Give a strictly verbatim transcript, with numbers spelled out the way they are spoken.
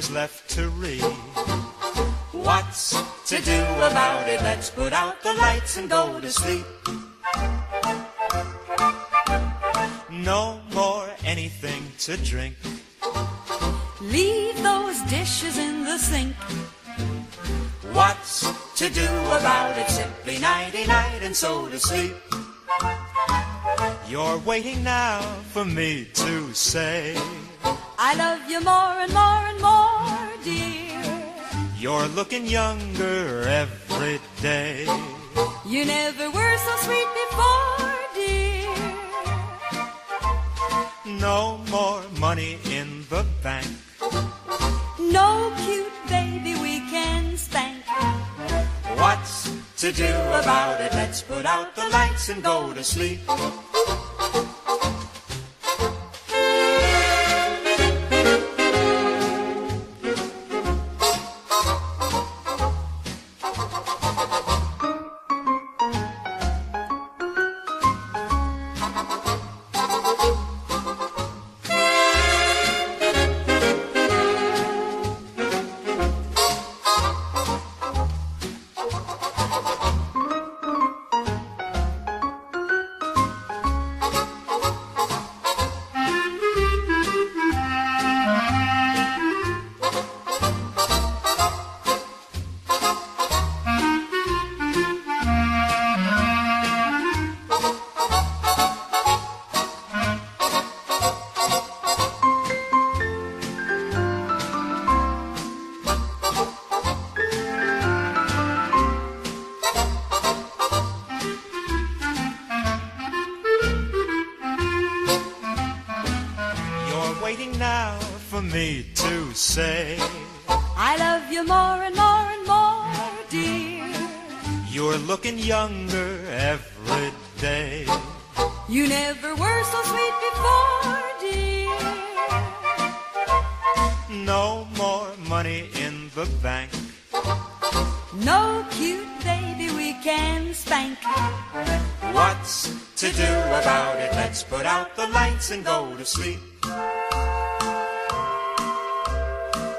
papers left to read. What's to do about it? Let's put out the lights and go to sleep. No more anything to drink. Leave those dishes in the sink. What's to do about it? Simply nighty-night and so to sleep. You're waiting now for me to say I love you more and more and more, dear. You're looking younger every day. You never were so sweet before, dear. No more money in the bank. No cute baby we can spank. What's to do about it? Let's put out the lights and go to sleep. Waiting now for me to say I love you more and more and more, dear. You're looking younger every day. You never were so sweet before, dear. No more money in the bank. No cute baby we can spank. What's to do about it? Let's put out the lights and go to sleep.